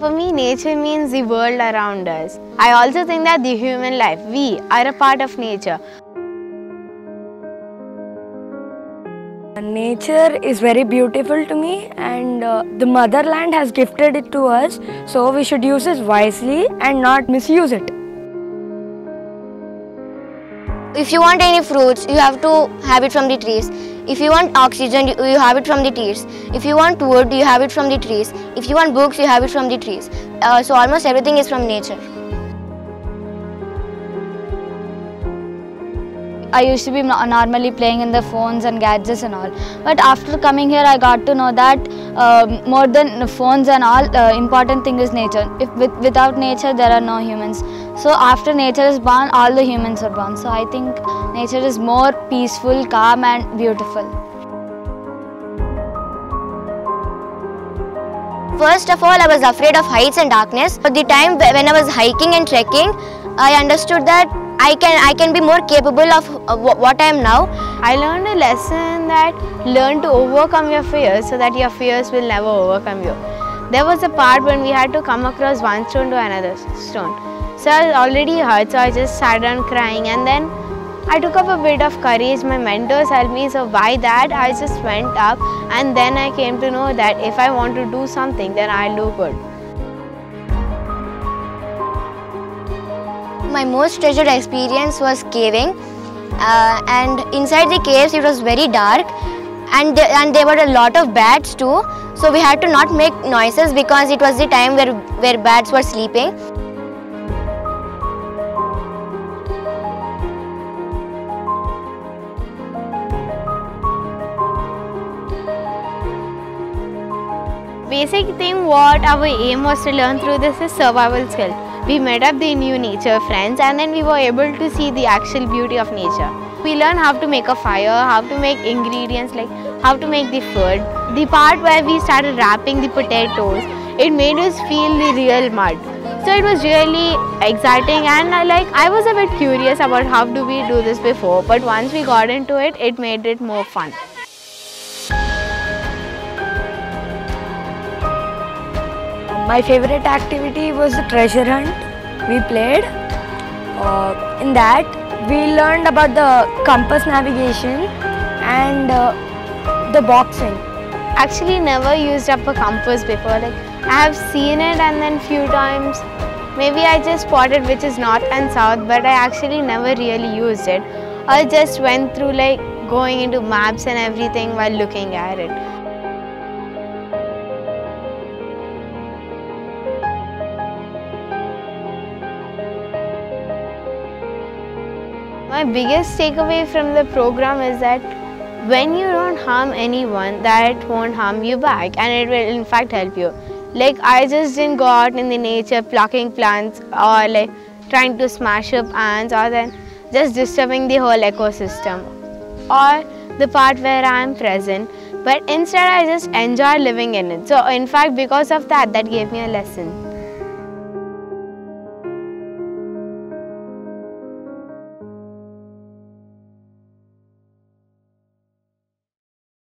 For me, nature means the world around us. I also think that the human life, we are a part of nature. Nature is very beautiful to me, and the motherland has gifted it to us, so we should use it wisely and not misuse it. If you want any fruits, you have to have it from the trees. If you want oxygen, you have it from the trees. If you want wood, you have it from the trees. If you want books, you have it from the trees. So almost everything is from nature. I used to be normally playing in the phones and gadgets and all. But after coming here, I got to know that more than phones and all, important thing is nature. Without nature, there are no humans. So after nature is born, all the humans are born. So I think nature is more peaceful, calm and beautiful. First of all, I was afraid of heights and darkness. But the time when I was hiking and trekking, I understood that I can be more capable of what I am now. I learned a lesson that learn to overcome your fears so that your fears will never overcome you. There was a part when we had to come across one stone to another stone. So I was already hurt, so I just sat down crying, and then I took up a bit of courage. My mentors helped me, so by that I just went up, and then I came to know that if I want to do something, then I'll do good. My most treasured experience was caving, and inside the caves it was very dark, and there were a lot of bats too, so we had to not make noises because it was the time where bats were sleeping. Basic thing what our aim was to learn through this is survival skill. We met up the new nature friends, and then we were able to see the actual beauty of nature. We learned how to make a fire, how to make ingredients, like how to make the food. The part where we started wrapping the potatoes, it made us feel the real mud. So it was really exciting, and I was a bit curious about how do we do this before, but once we got into it, it made it more fun. My favorite activity was the treasure hunt we played. In that, we learned about the compass navigation and the boxing. Actually, never used up a compass before. I have seen it, and then few times, maybe I just spotted which is north and south, but I actually never really used it. I just went through going into maps and everything while looking at it. My biggest takeaway from the program is that when you don't harm anyone, that won't harm you back, and it will in fact help you. I just didn't go out in the nature plucking plants or trying to smash up ants or then just disturbing the whole ecosystem or the part where I am present, but instead I just enjoy living in it. So in fact because of that gave me a lesson.